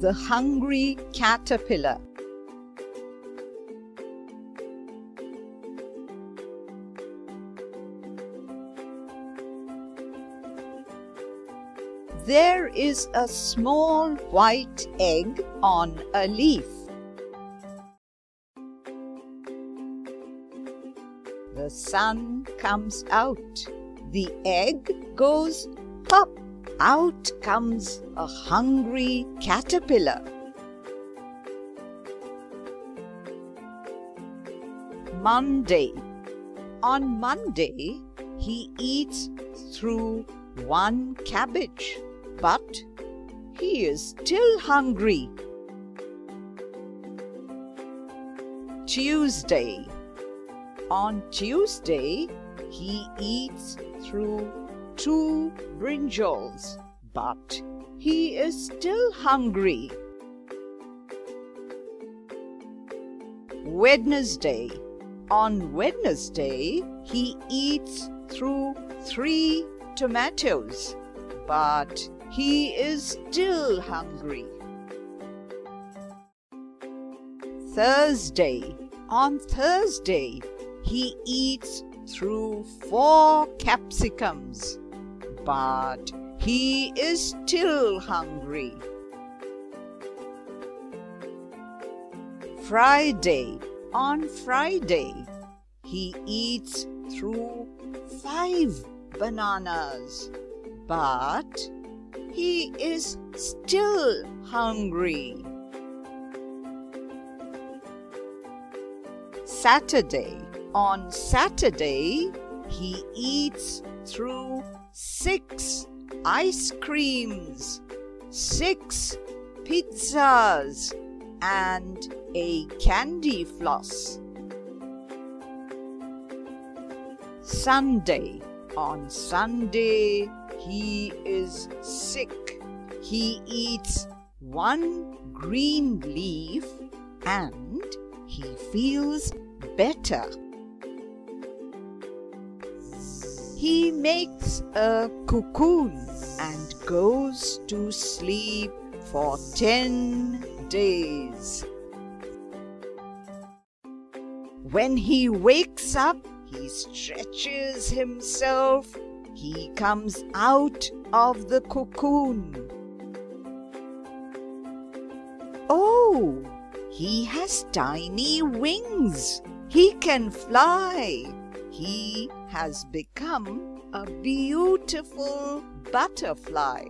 the hungry caterpillar. There is a small white egg on a leaf. The sun comes out. The egg goes pop. Out comes a hungry caterpillar. Monday. On Monday, he eats through one cabbage, but he is still hungry. Tuesday. On Tuesday, he eats through two brinjals, but he is still hungry. Wednesday. On Wednesday, he eats through three tomatoes, but he is still hungry. Thursday. On Thursday, he eats through four capsicums, but he is still hungry. Friday. On Friday, he eats through five bananas, but he is still hungry. Saturday. On Saturday, he eats through six ice creams, six pizzas, and a candy floss. Sunday. On Sunday, he is sick. He eats one green leaf and he feels better. He makes a cocoon and goes to sleep for 10 days. When he wakes up, he stretches himself. He comes out of the cocoon. Oh, he has tiny wings. He can fly. He has become a beautiful butterfly.